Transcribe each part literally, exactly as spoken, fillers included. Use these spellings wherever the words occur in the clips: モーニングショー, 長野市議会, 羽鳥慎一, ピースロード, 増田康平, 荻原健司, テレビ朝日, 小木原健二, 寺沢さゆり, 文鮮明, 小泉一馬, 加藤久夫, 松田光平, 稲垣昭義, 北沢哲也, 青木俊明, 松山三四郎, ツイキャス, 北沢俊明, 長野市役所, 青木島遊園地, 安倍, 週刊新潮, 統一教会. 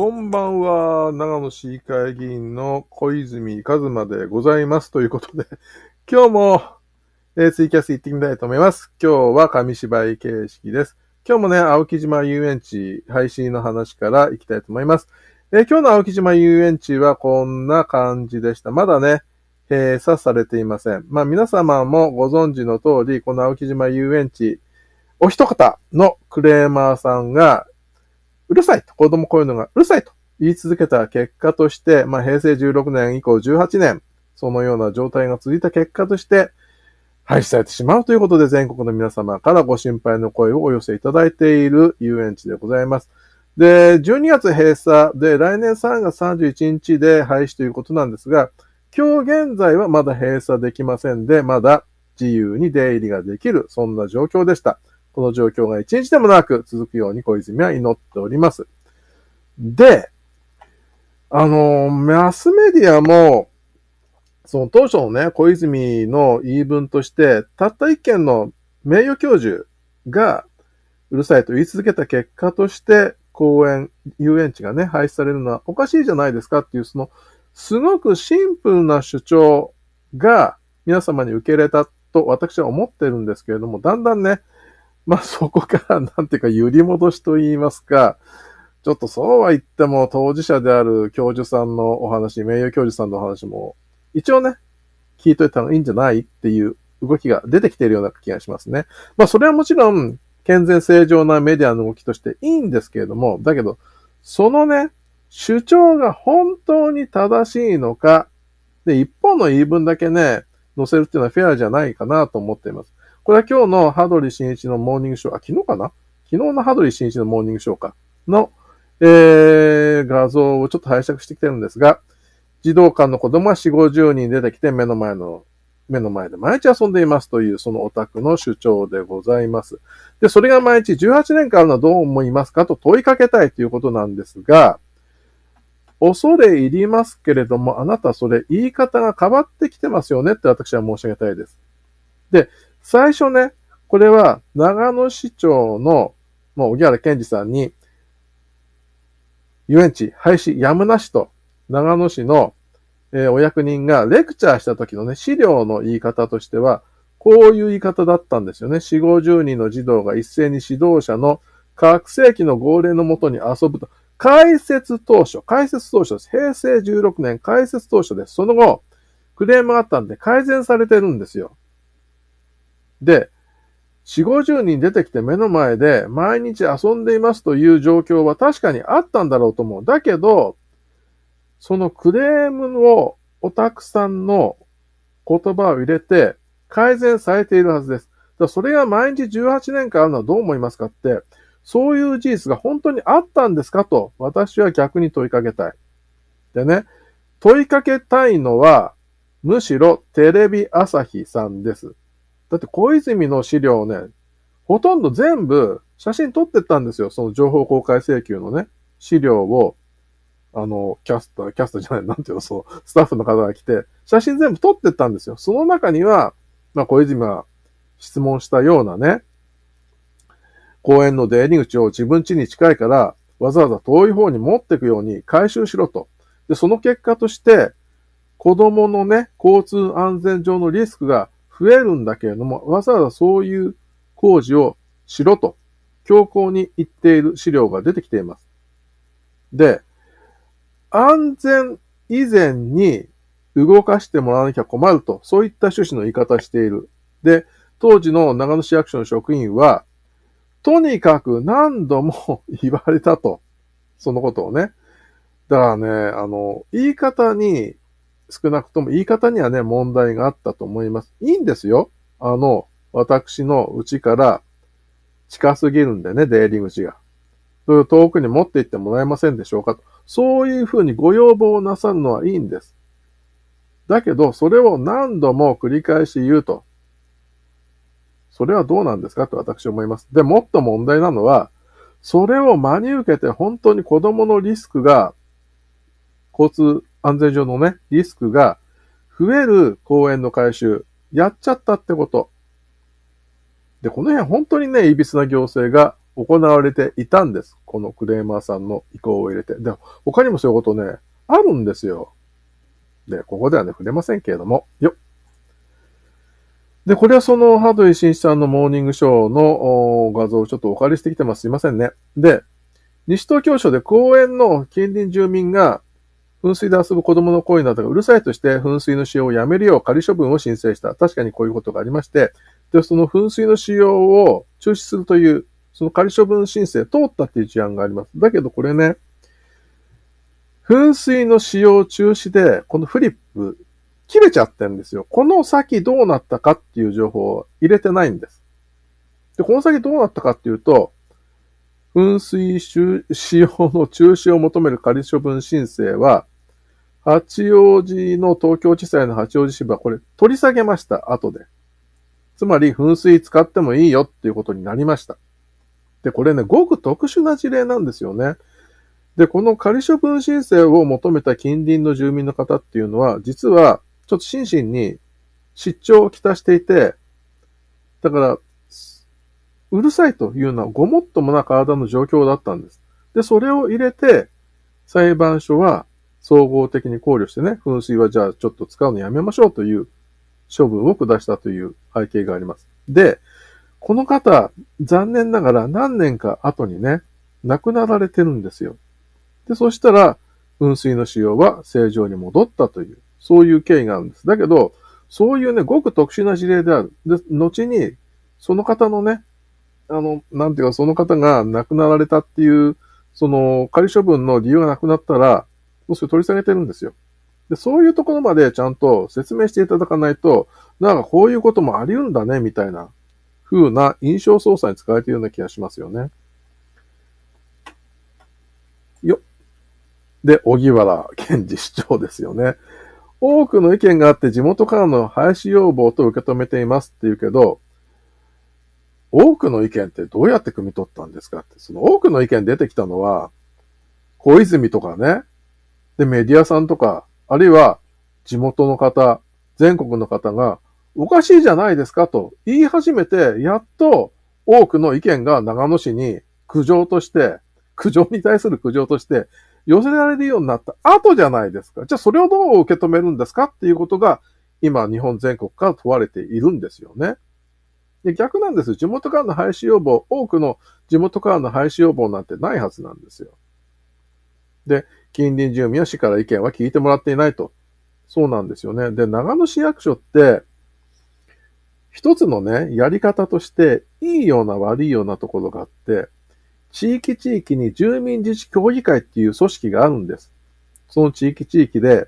こんばんは、長野市議会議員の小泉一馬でございます。ということで、今日も、えー、ツイキャス行ってみたいと思います。今日は紙芝居形式です。今日もね、青木島遊園地廃止の話から行きたいと思います。えー、今日の青木島遊園地はこんな感じでした。まだね、閉鎖されていません。まあ皆様もご存知の通り、この青木島遊園地、お一方のクレーマーさんが、うるさいと、子供こういうのがうるさいと言い続けた結果として、まあへいせいじゅうろくねん以降じゅうはちねん、そのような状態が続いた結果として、廃止されてしまうということで、全国の皆様からご心配の声をお寄せいただいている遊園地でございます。で、じゅうにがつ閉鎖で、来年さんがつさんじゅういちにちで廃止ということなんですが、今日現在はまだ閉鎖できませんで、まだ自由に出入りができる、そんな状況でした。この状況が一日でも長く続くように小泉は祈っております。で、あの、マスメディアも、その当初のね、小泉の言い分として、たった一件の名誉教授がうるさいと言い続けた結果として、公園、遊園地がね、廃止されるのはおかしいじゃないですかっていう、その、すごくシンプルな主張が皆様に受け入れたと私は思ってるんですけれども、だんだんね、まあそこからなんていうか揺り戻しと言いますか、ちょっとそうは言っても当事者である教授さんのお話、名誉教授さんのお話も一応ね、聞いといた方がいいんじゃないっていう動きが出てきているような気がしますね。まあそれはもちろん健全正常なメディアの動きとしていいんですけれども、だけどそのね、主張が本当に正しいのか、で、一方の言い分だけね、載せるっていうのはフェアじゃないかなと思っています。これは今日の羽鳥慎一のモーニングショー、あ、昨日かな?昨日の羽鳥慎一のモーニングショーか。の、えー、画像をちょっと拝借してきてるんですが、児童館の子供がよんじゅう、ごじゅうにん出てきて目の前の、目の前で毎日遊んでいますというそのお宅の主張でございます。で、それが毎日じゅうはちねんかんあるのはどう思いますかと問いかけたいということなんですが、恐れ入りますけれども、あなたそれ言い方が変わってきてますよねって私は申し上げたいです。で、最初ね、これは長野市長の、もう荻原健司さんに、遊園地廃止やむなしと、長野市の、えー、お役人がレクチャーした時のね、資料の言い方としては、こういう言い方だったんですよね。よんじゅう、ごじゅうにんの児童が一斉に指導者の拡声器の号令のもとに遊ぶと。開設当初、開設当初です。へいせいじゅうろくねん開設当初です。その後、クレームがあったんで改善されてるんですよ。で、よんじゅう、ごじゅうにん出てきて目の前で毎日遊んでいますという状況は確かにあったんだろうと思う。だけど、そのクレームをお宅さんの言葉を入れて改善されているはずです。だからそれが毎日じゅうはちねんかんあるのはどう思いますかって、そういう事実が本当にあったんですかと私は逆に問いかけたい。でね、問いかけたいのはむしろテレビ朝日さんです。だって小泉の資料をね、ほとんど全部写真撮ってったんですよ。その情報公開請求のね、資料を、あの、キャスター、キャスターじゃない、なんていうの、そう、スタッフの方が来て、写真全部撮ってったんですよ。その中には、まあ、小泉が質問したようなね、公園の出入り口を自分家に近いから、わざわざ遠い方に持ってくように回収しろと。で、その結果として、子供のね、交通安全上のリスクが、増えるんだけれども、わざわざそういう工事をしろと、強硬に言っている資料が出てきています。で、安全以前に動かしてもらわなきゃ困ると、そういった趣旨の言い方をしている。で、当時の長野市役所の職員は、とにかく何度も言われたと、そのことをね。だからね、あの、言い方に、少なくとも言い方にはね、問題があったと思います。いいんですよ。あの、私の家から近すぎるんでね、出入り口が。それを遠くに持って行ってもらえませんでしょうかと。そういうふうにご要望をなさるのはいいんです。だけど、それを何度も繰り返し言うと。それはどうなんですかと私は思います。で、もっと問題なのは、それを真に受けて本当に子供のリスクが、交通、安全上のね、リスクが増える公園の改修、やっちゃったってこと。で、この辺本当にね、いびつな行政が行われていたんです。このクレーマーさんの意向を入れて。でも、他にもそういうことね、あるんですよ。で、ここではね、触れませんけれども、よっ。で、これはその、羽鳥慎一さんのモーニングショーの画像をちょっとお借りしてきてます。すいませんね。で、西東京市で公園の近隣住民が、噴水で遊ぶ子供の声などがうるさいとして、噴水の使用をやめるよう仮処分を申請した。確かにこういうことがありまして、で、その噴水の使用を中止するという、その仮処分申請通ったっていう事案があります。だけどこれね、噴水の使用中止で、このフリップ、切れちゃってるんですよ。この先どうなったかっていう情報を入れてないんです。で、この先どうなったかっていうと、噴水使用の中止を求める仮処分申請は、八王子の東京地裁の八王子支部はこれ取り下げました、後で。つまり噴水使ってもいいよっていうことになりました。で、これね、ごく特殊な事例なんですよね。で、この仮処分申請を求めた近隣の住民の方っていうのは、実はちょっと心身に失調をきたしていて、だから、うるさいというのはごもっともな体の状況だったんです。で、それを入れて、裁判所は総合的に考慮してね、噴水はじゃあちょっと使うのやめましょうという処分を下したという背景があります。で、この方、残念ながら何年か後にね、亡くなられてるんですよ。で、そしたら、噴水の使用は正常に戻ったという、そういう経緯があるんです。だけど、そういうね、ごく特殊な事例である。で、後に、その方のね、あの、なんていうか、その方が亡くなられたっていう、その、仮処分の理由がなくなったら、もうそれ取り下げてるんですよ。で、そういうところまでちゃんと説明していただかないと、なんかこういうこともありうんだね、みたいな、風な印象操作に使われているような気がしますよね。よ。で、小木原健二市長ですよね。多くの意見があって地元からの廃止要望と受け止めていますっていうけど、多くの意見ってどうやって汲み取ったんですかって、その多くの意見出てきたのは、小泉とかね、で、メディアさんとか、あるいは地元の方、全国の方が、おかしいじゃないですかと言い始めて、やっと多くの意見が長野市に苦情として、苦情に対する苦情として寄せられるようになった後じゃないですか。じゃあそれをどう受け止めるんですかっていうことが、今日本全国から問われているんですよね。で、逆なんです。地元からの廃止要望、多くの地元からの廃止要望なんてないはずなんですよ。で、近隣住民は市から意見は聞いてもらっていないと。そうなんですよね。で、長野市役所って、一つのね、やり方として、いいような悪いようなところがあって、地域地域に住民自治協議会っていう組織があるんです。その地域地域で、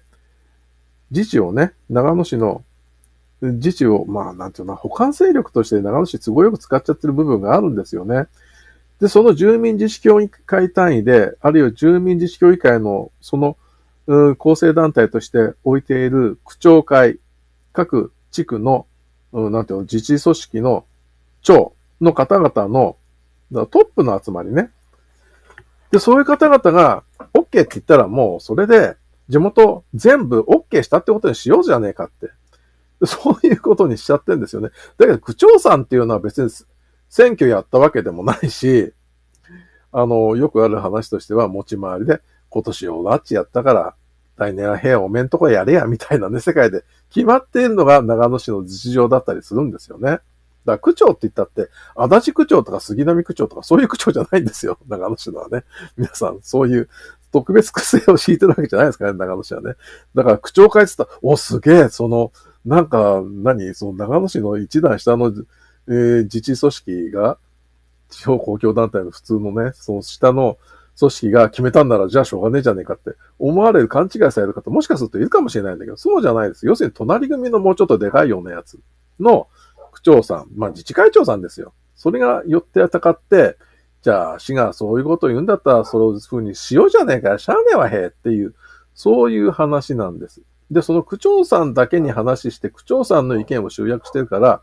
自治をね、長野市の自治を、まあ、なんていうの、補完勢力として長野市都合よく使っちゃってる部分があるんですよね。で、その住民自治協議会単位で、あるいは住民自治協議会の、その、うん、構成団体として置いている区長会、各地区の、うん、なんていうの、自治組織の長の方々の、トップの集まりね。で、そういう方々が、OK って言ったらもう、それで、地元全部 OK したってことにしようじゃねえかって。そういうことにしちゃってんですよね。だけど、区長さんっていうのは別に選挙やったわけでもないし、あの、よくある話としては持ち回りで、今年をラッチやったから、来年は平和おめんとこやれや、みたいなね、世界で決まっているのが長野市の実情だったりするんですよね。だから区長って言ったって、足立区長とか杉並区長とかそういう区長じゃないんですよ。長野市のはね。皆さん、そういう。特別区政を敷いてるわけじゃないですかね、長野市はね。だから区長会って言ったら、お、すげえ、その、なんか、何、その長野市の一段下の、えー、自治組織が、地方公共団体の普通のね、その下の組織が決めたんなら、じゃあしょうがねえじゃねえかって思われる、勘違いされる方、もしかするといるかもしれないんだけど、そうじゃないです。要するに隣組のもうちょっとでかいようなやつの区長さん、まあ自治会長さんですよ。それが寄ってたかって、じゃあ、市がそういうことを言うんだったら、そういうふうにしようじゃねえか、しゃあねえわへえっていう、そういう話なんです。で、その区長さんだけに話して、区長さんの意見を集約してるから、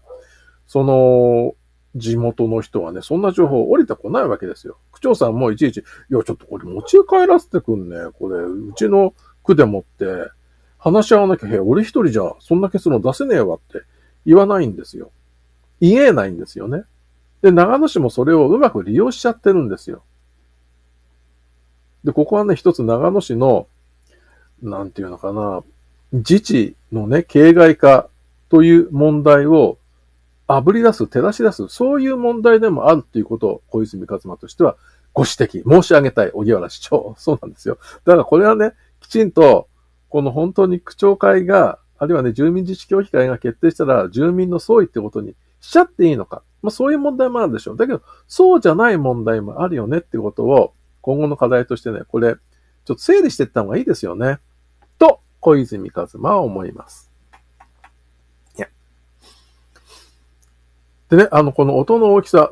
その、地元の人はね、そんな情報降りてこないわけですよ。区長さんもいちいち、いや、ちょっとこれ持ち帰らせてくんね。これ、うちの区でもって、話し合わなきゃ、へ、俺一人じゃ、そんな結論出せねえわって言わないんですよ。言えないんですよね。で、長野市もそれをうまく利用しちゃってるんですよ。で、ここはね、一つ長野市の、なんていうのかな、自治のね、形骸化という問題を炙り出す、照らし出す、そういう問題でもあるということを、小泉勝馬としてはご指摘、申し上げたい、荻原市長。そうなんですよ。だからこれはね、きちんと、この本当に区長会が、あるいはね、住民自治協議会が決定したら、住民の総意ってことにしちゃっていいのか。まあそういう問題もあるでしょう。だけど、そうじゃない問題もあるよねってことを、今後の課題としてね、これ、ちょっと整理していった方がいいですよね。と、小泉勝馬は思います。いや。でね、あの、この音の大きさ、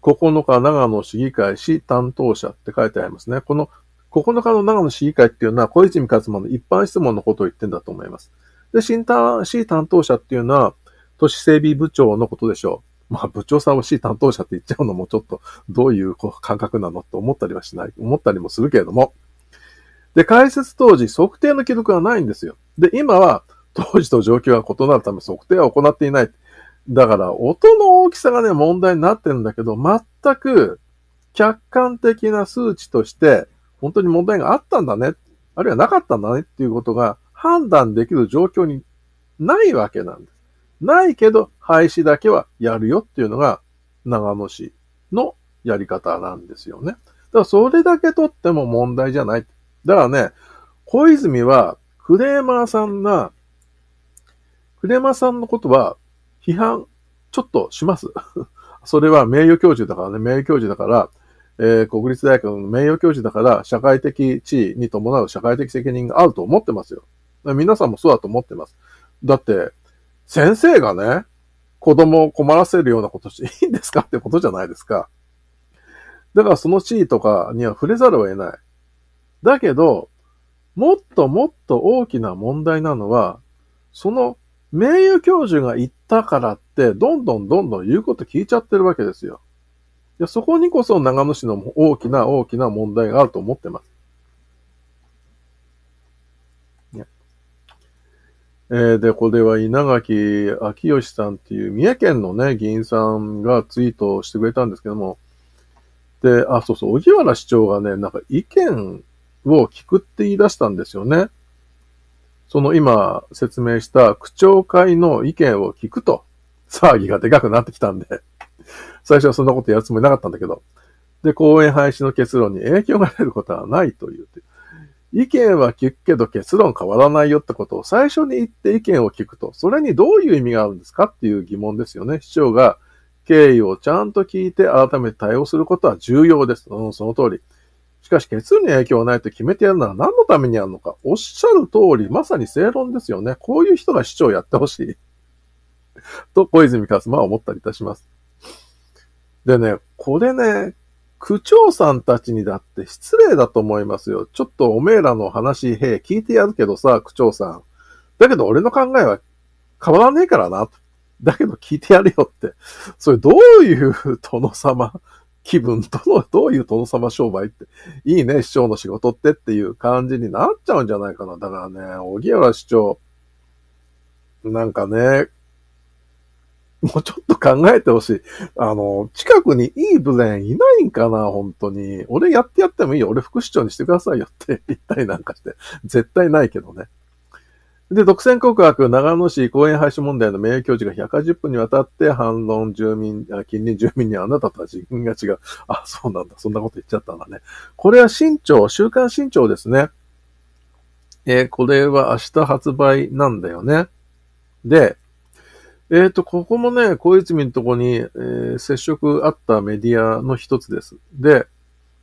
ここのか長野市議会市担当者って書いてありますね。このここのかの長野市議会っていうのは、小泉勝馬の一般質問のことを言ってんだと思います。で、新た市担当者っていうのは、都市整備部長のことでしょう。まあ、部長さんを市担当者って言っちゃうのもちょっと、どういう感覚なのと思ったりはしない、思ったりもするけれども。で、開設当時、測定の記録はないんですよ。で、今は、当時と状況が異なるため測定は行っていない。だから、音の大きさがね、問題になってるんだけど、全く客観的な数値として、本当に問題があったんだね、あるいはなかったんだねっていうことが判断できる状況にないわけなんです。ないけど、廃止だけはやるよっていうのが、長野市のやり方なんですよね。だから、それだけ取っても問題じゃない。だからね、小泉は、クレーマーさんが、クレーマーさんのことは、批判、ちょっとします。それは名誉教授だからね、名誉教授だから、えー、国立大学の名誉教授だから、社会的地位に伴う社会的責任があると思ってますよ。皆さんもそうだと思ってます。だって、先生がね、子供を困らせるようなことしていいんですかってことじゃないですか。だからその地位とかには触れざるを得ない。だけど、もっともっと大きな問題なのは、その、名誉教授が言ったからって、どんどんどんどん言うこと聞いちゃってるわけですよ。いや、そこにこそ長野市の大きな大きな問題があると思ってます。えー、で、これは稲垣昭義さんっていう三重県のね、議員さんがツイートしてくれたんですけども、で、あ、そうそう、荻原市長がね、なんか意見を聞くって言い出したんですよね。その今説明した区長会の意見を聞くと、騒ぎがでかくなってきたんで、最初はそんなことやるつもりなかったんだけど、で、公園廃止の結論に影響が出ることはないという。意見は聞くけど結論変わらないよってことを最初に言って意見を聞くと、それにどういう意味があるんですかっていう疑問ですよね。市長が経緯をちゃんと聞いて改めて対応することは重要です。うん、その通り。しかし結論に影響はないと決めてやるなら何のためにやるのか。おっしゃる通り、まさに正論ですよね。こういう人が市長をやってほしい。と、小泉勝馬は思ったりいたします。でね、これね、区長さんたちにだって失礼だと思いますよ。ちょっとおめえらの話、へえ、聞いてやるけどさ、区長さん。だけど俺の考えは変わらねえからな。だけど聞いてやるよって。それどういう殿様気分との、どういう殿様商売って、いいね、市長の仕事ってっていう感じになっちゃうんじゃないかな。だからね、荻原市長、なんかね、もうちょっと考えてほしい。あの、近くにいい部連いないんかな、本当に。俺やってやってもいいよ。俺副市長にしてくださいよって言ったりなんかして。絶対ないけどね。で、独占告白、長野市公園廃止問題の名誉教授がひゃくはちじゅっぷんにわたって反論住民、近隣住民にあなたとは人間が違う。あ、そうなんだ。そんなこと言っちゃったんだね。これは新潮、週刊新潮ですね。えー、これは明日発売なんだよね。で、えっと、ここもね、小泉のとこに、えー、接触あったメディアの一つです。で、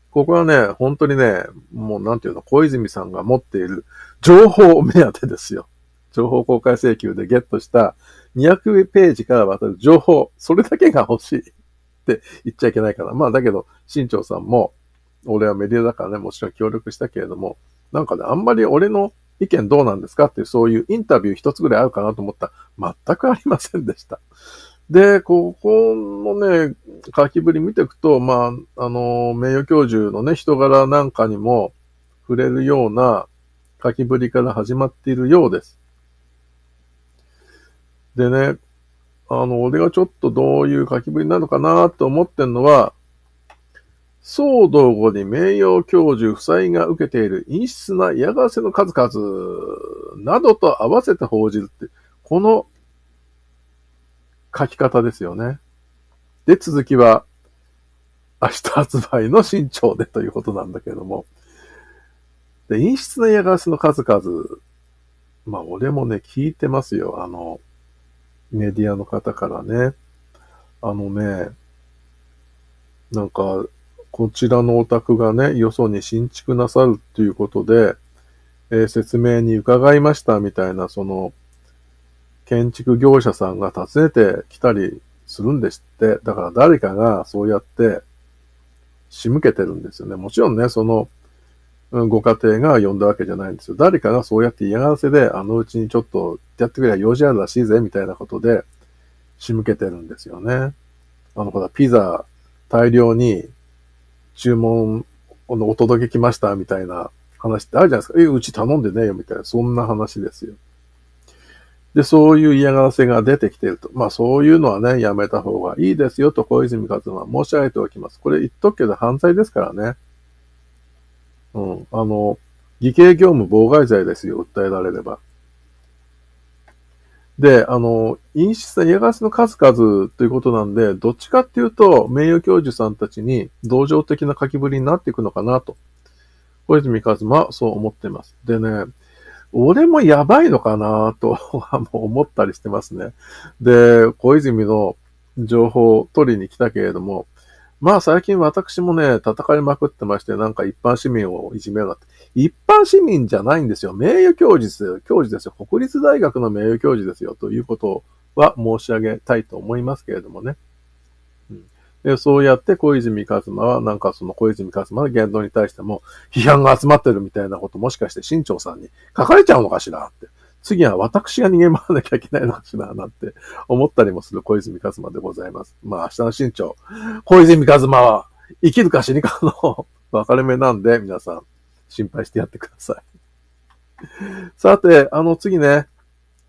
ここはね、本当にね、もうなんていうの、小泉さんが持っている情報目当てですよ。情報公開請求でゲットしたにひゃくページからわたる情報、それだけが欲しいって言っちゃいけないから。まあだけど、新潮さんも、俺はメディアだからね、もちろん協力したけれども、なんかね、あんまり俺の意見どうなんですかっていう、そういうインタビュー一つぐらいあるかなと思ったら、全くありませんでした。で、ここのね、書きぶり見ていくと、まあ、あの、名誉教授のね、人柄なんかにも触れるような書きぶりから始まっているようです。でね、あの、俺がちょっとどういう書きぶりなのかなと思ってんのは、騒動後に名誉教授夫妻が受けている陰湿な嫌がらせの数々などと合わせて報じるって、この書き方ですよね。で、続きは明日発売の新潮でということなんだけれども。で、陰湿な嫌がらせの数々。まあ、俺もね、聞いてますよ。あの、メディアの方からね。あのね、なんか、こちらのお宅がね、よそに新築なさるっていうことで、えー、説明に伺いましたみたいな、その、建築業者さんが訪ねてきたりするんですって。だから誰かがそうやって仕向けてるんですよね。もちろんね、その、ご家庭が呼んだわけじゃないんですよ。誰かがそうやって嫌がらせで、あのうちにちょっとやってくれば用事あるらしいぜ、みたいなことで仕向けてるんですよね。あの、ほら、ピザ大量に注文のお届け来ました、みたいな話ってあるじゃないですか。え、うち頼んでねえよ、みたいな、そんな話ですよ。で、そういう嫌がらせが出てきていると。まあ、そういうのはね、やめた方がいいですよと、小泉勝馬は申し上げておきます。これ言っとくけど犯罪ですからね。うん。あの、偽計業務妨害罪ですよ、訴えられれば。で、あの、陰湿な嫌がらせの数々ということなんで、どっちかっていうと、名誉教授さんたちに同情的な書きぶりになっていくのかなと。小泉勝馬はそう思ってます。でね、俺もやばいのかなと思ったりしてますね。で、小泉の情報を取りに来たけれども、まあ最近私もね、叩かれまくってまして、なんか一般市民をいじめようなって。一般市民じゃないんですよ。名誉教授ですよ。教授ですよ。国立大学の名誉教授ですよ。ということは申し上げたいと思いますけれどもね。うん、でそうやって小泉勝馬は、なんかその小泉勝馬の言動に対しても批判が集まってるみたいなこと、もしかして新潮さんに書かれちゃうのかしらって。次は私が逃げ回らなきゃいけないのかしらなんて思ったりもする小泉勝馬でございます。まあ明日の新潮、小泉勝馬は生きるか死にかの分かれ目なんで、皆さん心配してやってください。さて、あの次ね、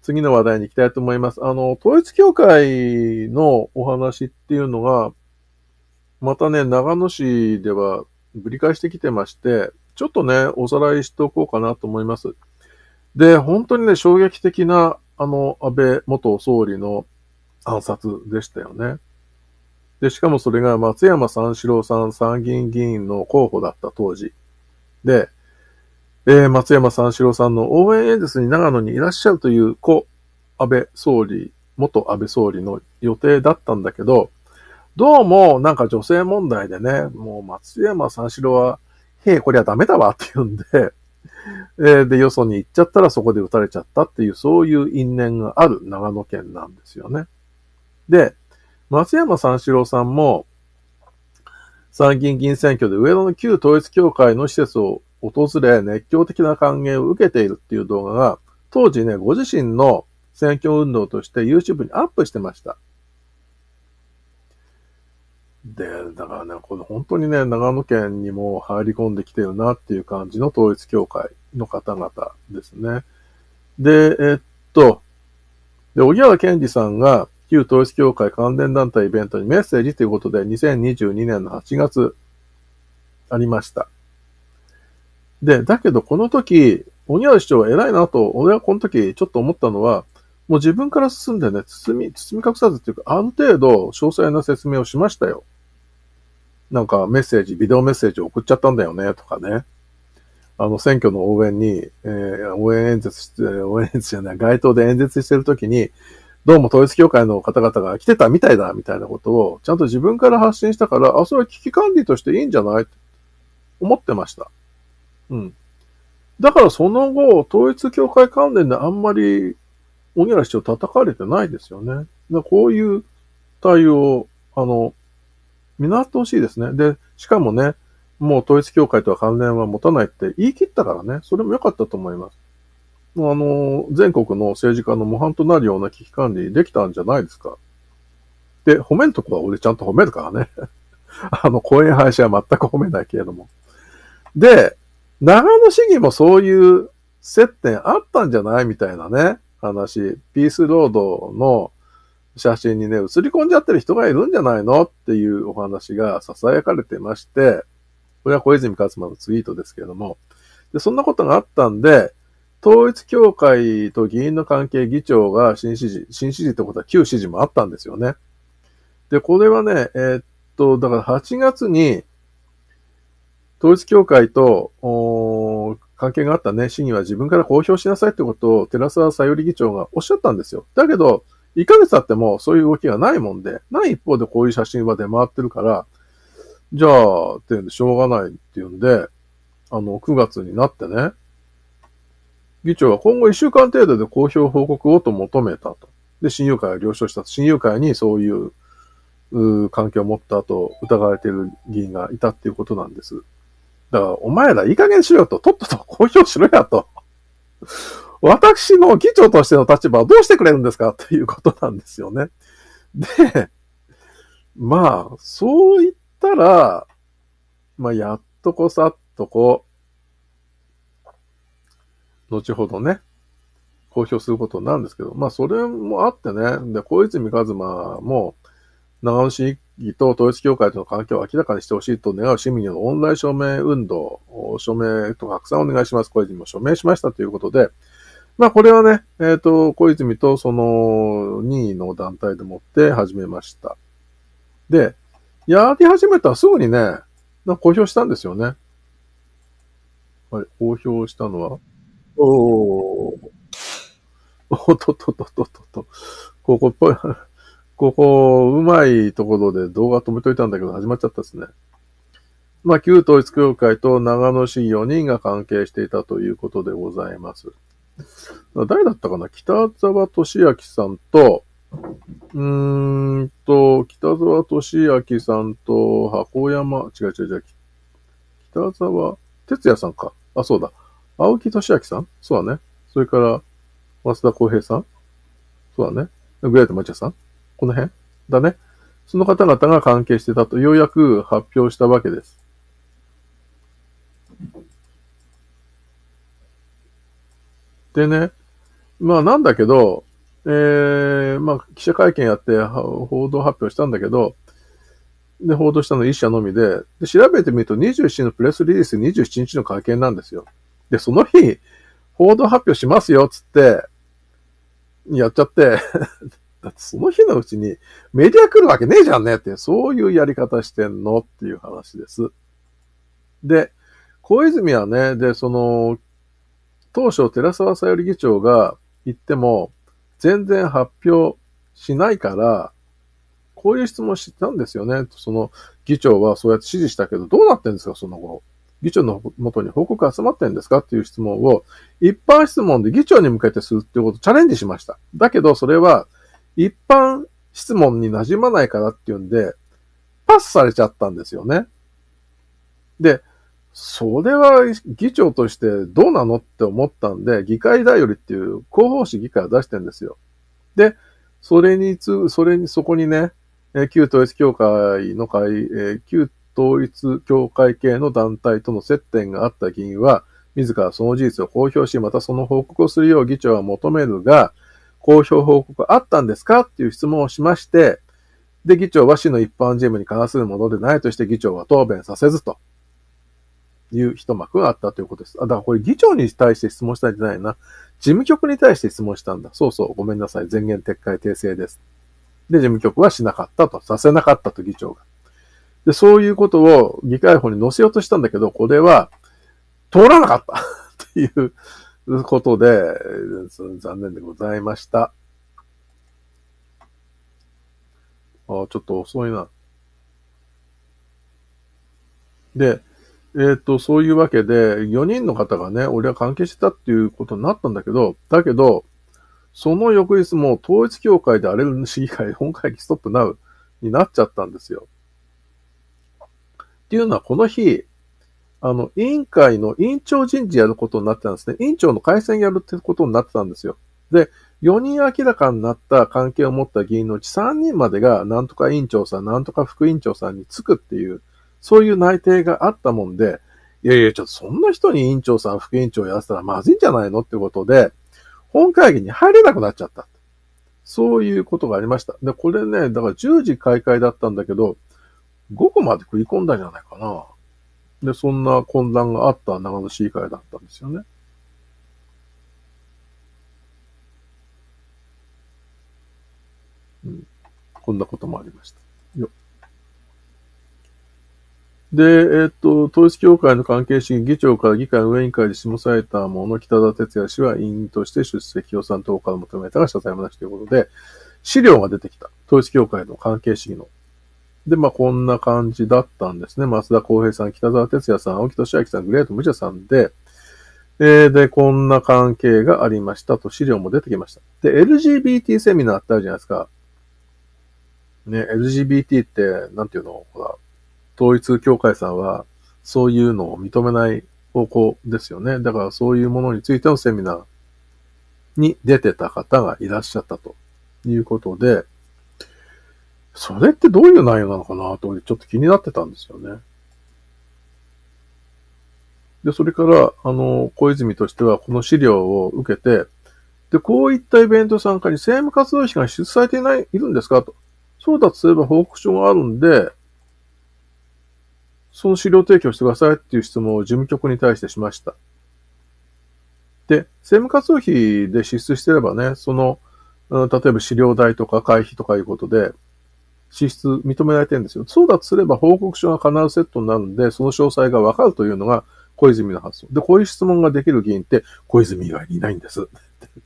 次の話題に行きたいと思います。あの、統一教会のお話っていうのが、またね、長野市ではぶり返してきてまして、ちょっとね、おさらいしておこうかなと思います。で、本当にね、衝撃的な、あの、安倍元総理の暗殺でしたよね。で、しかもそれが松山三四郎さん参議院議員の候補だった当時。で、えー、松山三四郎さんの応援演説に長野にいらっしゃるという故、安倍総理、元安倍総理の予定だったんだけど、どうもなんか女性問題でね、もう松山三四郎は、へえ、こりゃダメだわって言うんで、で、よそに行っちゃったらそこで撃たれちゃったっていう、そういう因縁がある長野県なんですよね。で、松山三四郎さんも、参議院議員選挙で上野の旧統一教会の施設を訪れ、熱狂的な歓迎を受けているっていう動画が、当時ね、ご自身の選挙運動として YouTube にアップしてました。で、だからね、この本当にね、長野県にも入り込んできてるなっていう感じの統一教会の方々ですね。で、えっと、で、荻原健司さんが旧統一教会関連団体イベントにメッセージということで、にせんにじゅうにねんのはちがつありました。で、だけどこの時、荻原市長は偉いなと、俺はこの時ちょっと思ったのは、もう自分から進んでね、包み、包み隠さずっていうか、ある程度詳細な説明をしましたよ。なんかメッセージ、ビデオメッセージを送っちゃったんだよね、とかね。あの、選挙の応援に、えー、応援演説して、応援演説じゃない、街頭で演説してるときに、どうも統一教会の方々が来てたみたいだ、みたいなことを、ちゃんと自分から発信したから、あ、それは危機管理としていいんじゃないと思ってました。うん。だからその後、統一教会関連であんまり、荻原市長叩かれてないですよね。こういう対応、あの、見習ってほしいですね。で、しかもね、もう統一教会とは関連は持たないって言い切ったからね、それも良かったと思います。あの、全国の政治家の模範となるような危機管理できたんじゃないですか。で、褒めるとこは俺ちゃんと褒めるからね。あの、講演廃止は全く褒めないけれども。で、長野市議もそういう接点あったんじゃないみたいなね。話、ピースロードの写真にね、映り込んじゃってる人がいるんじゃないのっていうお話が囁かれてまして、これは小泉勝間のツイートですけれども、で、そんなことがあったんで、統一教会と議員の関係議長が新支持、新支持ってことは旧支持もあったんですよね。で、これはね、えー、っと、だからはちがつに、統一教会と関係があったね、市議は自分から公表しなさいってことを寺沢さゆり議長がおっしゃったんですよ。だけど、いっかげつ経ってもそういう動きがないもんで、ない一方でこういう写真は出回ってるから、じゃあ、っていうんでしょうがないっていうんで、あの、くがつになってね、議長は今後いっしゅうかん程度で公表報告をと求めたと。で、親友会が了承したと。親友会にそういう、うー、関係を持ったと疑われている議員がいたっていうことなんです。だから、お前らいい加減しろよと、とっとと公表しろやと。私の議長としての立場をどうしてくれるんですかっていうことなんですよね。で、まあ、そう言ったら、まあ、やっとこさっとこ、後ほどね、公表することなんですけど、まあ、それもあってね、で、小泉一馬も、長野市議と統一教会との関係を明らかにしてほしいと願う市民のオンライン署名運動、署名と拡散お願いします。小泉も署名しましたということで、まあこれはね、えっと、小泉とその任意の団体でもって始めました。で、やり始めたらすぐにね、なんか公表したんですよね。あれ、公表したのは、おー、おっとっとっとっとっと、ここっぽい。ここ、うまいところで動画止めといたんだけど、始まっちゃったですね。まあ、旧統一教会と長野市よにんが関係していたということでございます。誰だったかな？北沢俊明さんと、うーんと、北沢俊明さんと、箱山、違う違う違う、北沢哲也さんか。あ、そうだ。青木俊明さん？そうだね。それから、増田康平さん？そうだね。グレートマチャさん？この辺だね。その方々が関係してたと、ようやく発表したわけです。でね、まあなんだけど、えー、まあ記者会見やって報道発表したんだけど、で、報道したのいっ社のみで、で、調べてみるとにじゅうしちにちのプレスリリースにじゅうしちにちの会見なんですよ。で、その日、報道発表しますよ、つって、やっちゃって、だってその日のうちにメディア来るわけねえじゃんねって、そういうやり方してんのっていう話です。で、小泉はね、で、その、当初寺沢さゆり議長が言っても、全然発表しないから、こういう質問したんですよね。その議長はそうやって指示したけど、どうなってんですか、その後。議長の元に報告集まってんですかっていう質問を、一般質問で議長に向けてするっていうことをチャレンジしました。だけど、それは、一般質問に馴染まないからっていうんで、パスされちゃったんですよね。で、それは議長としてどうなのって思ったんで、議会だよりっていう広報誌議会を出してるんですよ。で、それにつ、それにそこにね、旧統一教会の会、旧統一教会系の団体との接点があった議員は、自らその事実を公表し、またその報告をするよう議長は求めるが、公表報告あったんですかっていう質問をしまして、で、議長は市の一般事務に関するものでないとして議長は答弁させずという一幕があったということです。あ、だからこれ議長に対して質問したんじゃないな。事務局に対して質問したんだ。そうそう、ごめんなさい。前言撤回訂正です。で、事務局はしなかったと、させなかったと議長が。で、そういうことを議会法に載せようとしたんだけど、これは通らなかったっていう、ことで、残念でございました。あ、ちょっと遅いな。で、えー、っと、そういうわけで、よにんの方がね、俺は関係してたっていうことになったんだけど、だけど、その翌日も統一教会で荒れる市議会本会議ストップナウになっちゃったんですよ。っていうのは、この日、あの、委員会の委員長人事やることになってたんですね。委員長の改選やるってことになってたんですよ。で、よにん明らかになった関係を持った議員のうちさんにんまでが、なんとか委員長さん、なんとか副委員長さんにつくっていう、そういう内定があったもんで、いやいや、ちょっとそんな人に委員長さん、副委員長やらせたらまずいんじゃないのってことで、本会議に入れなくなっちゃった。そういうことがありました。で、これね、だからじゅうじ開会だったんだけど、午後まで食い込んだんじゃないかな。で、そんな混乱があった長野市議会だったんですよね。うん、こんなこともありました。よで、えー、っと、統一教会の関係者議長から議会運営委員会で下されたもの、北田哲也氏は委員として出席を賛同から求めたが謝罪もなしということで、資料が出てきた。統一教会の関係者の。で、まあ、こんな感じだったんですね。松田光平さん、北沢哲也さん、青木俊明さん、グレートムジャさんで、えー、で、こんな関係がありましたと資料も出てきました。で、エルジービーティー セミナーってあるじゃないですか。ね、エルジービーティー って、なんていうのほら、統一教会さんは、そういうのを認めない方向ですよね。だからそういうものについてのセミナーに出てた方がいらっしゃったということで、それってどういう内容なのかなと、ちょっと気になってたんですよね。で、それから、あの、小泉としてはこの資料を受けて、で、こういったイベント参加に政務活動費が支出されていない、いるんですかと。そうだとすれば報告書があるんで、その資料提供してくださいっていう質問を事務局に対してしました。で、政務活動費で支出してればね、その、例えば資料代とか会費とかいうことで、支出認められてるんですよ。そうだとすれば報告書が必ずセットになるんで、その詳細がわかるというのが小泉の発想。で、こういう質問ができる議員って小泉以外にいないんです。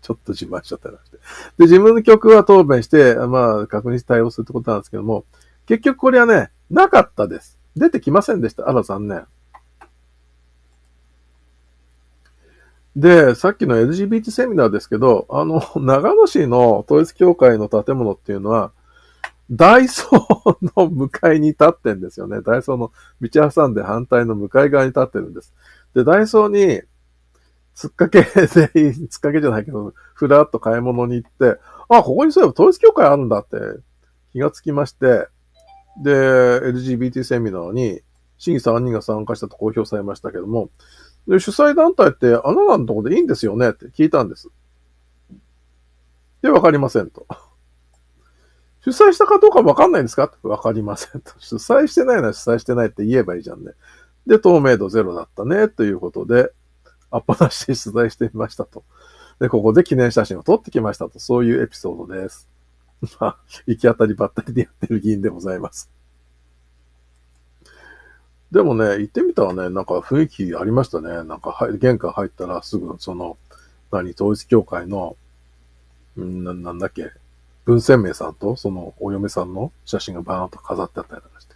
ちょっと自慢しちゃったらして。で、事務局は答弁して、まあ、確認して対応するってことなんですけども、結局これはね、なかったです。出てきませんでした。あら、残念。で、さっきの エルジービーティー セミナーですけど、あの、長野市の統一教会の建物っていうのは、ダイソーの向かいに立ってんですよね。ダイソーの道挟んで反対の向かい側に立ってるんです。で、ダイソーに、つっかけで、つっかけじゃないけど、ふらっと買い物に行って、あ、ここにそういえば統一教会あるんだって気がつきまして、で、エルジービーティー セミナーに、市議さんにんが参加したと公表されましたけども、で主催団体ってあなたのところでいいんですよねって聞いたんです。で、わかりませんと。主催したかどうかわかんないんですかわかりませんと。主催してないなら主催してないって言えばいいじゃんね。で、透明度ゼロだったね、ということで、あっぱなしで取材してみましたと。で、ここで記念写真を撮ってきましたと。そういうエピソードです。まあ、行き当たりばったりでやってる議員でございます。でもね、行ってみたらね、なんか雰囲気ありましたね。なんか、玄関入ったらすぐ、その、何、統一教会の、んな、なんだっけ、文鮮明さんと、その、お嫁さんの写真がバーンと飾ってあったりとかして。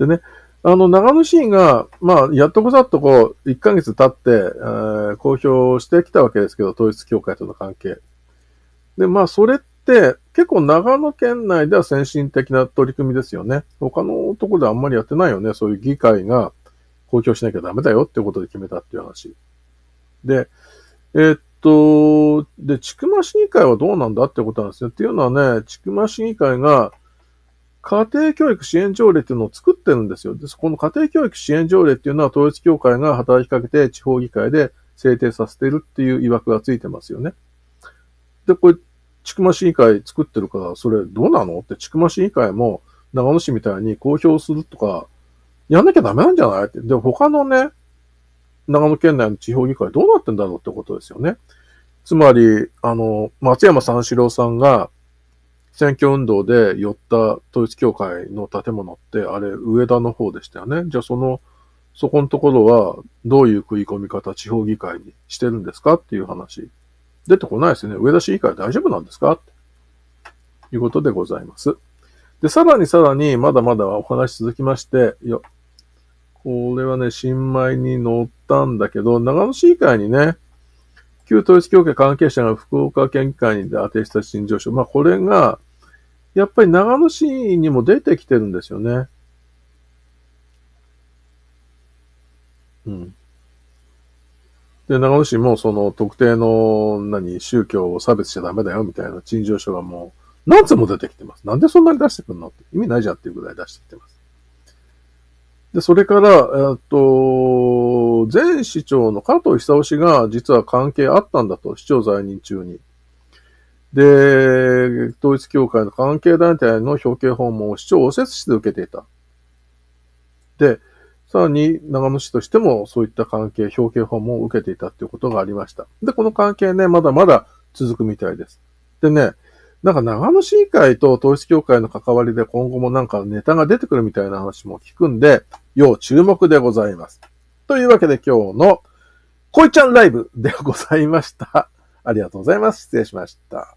でね、あの、長野市議が、まあ、やっとこさっとこう、いっかげつ経って、えー、公表してきたわけですけど、統一教会との関係。で、まあ、それって、結構長野県内では先進的な取り組みですよね。他のところであんまりやってないよね。そういう議会が公表しなきゃダメだよっていうことで決めたっていう話。で、えー、っと、で、千曲市議会はどうなんだってことなんですよ。っていうのはね、千曲市議会が、家庭教育支援条例っていうのを作ってるんですよ。です。この家庭教育支援条例っていうのは統一教会が働きかけて地方議会で制定させているっていう曰くがついてますよね。で、これ、千曲市議会作ってるから、それどうなのって、千曲市議会も長野市みたいに公表するとか、やんなきゃダメなんじゃないって。で、他のね、長野県内の地方議会どうなってんだろうってことですよね。つまり、あの、松山三四郎さんが、選挙運動で寄った統一教会の建物って、あれ、上田の方でしたよね。じゃあ、その、そこのところは、どういう食い込み方、地方議会にしてるんですかっていう話。出てこないですよね。上田市議会大丈夫なんですかということでございます。で、さらにさらに、まだまだお話続きまして、いや、これはね、新米に載ったんだけど、長野市議会にね、旧統一教会関係者が福岡県議会にで提出した陳情書。まあ、これが、やっぱり長野市にも出てきてるんですよね。うん。で、長野市もその特定の何、宗教を差別しちゃダメだよみたいな陳情書がもう何つも出てきてます。なんでそんなに出してくるのって意味ないじゃんっていうぐらい出してきてます。で、それから、えっと、と、前市長の加藤久夫氏が実は関係あったんだと、市長在任中に。で、統一教会の関係団体の表敬訪問を市長を折して受けていた。で、さらに長野市としてもそういった関係、表敬訪問を受けていたということがありました。で、この関係ね、まだまだ続くみたいです。でね、なんか長野市議会と統一教会の関わりで今後もなんかネタが出てくるみたいな話も聞くんで、要注目でございます。というわけで今日のこいちゃんライブでございました。ありがとうございます。失礼しました。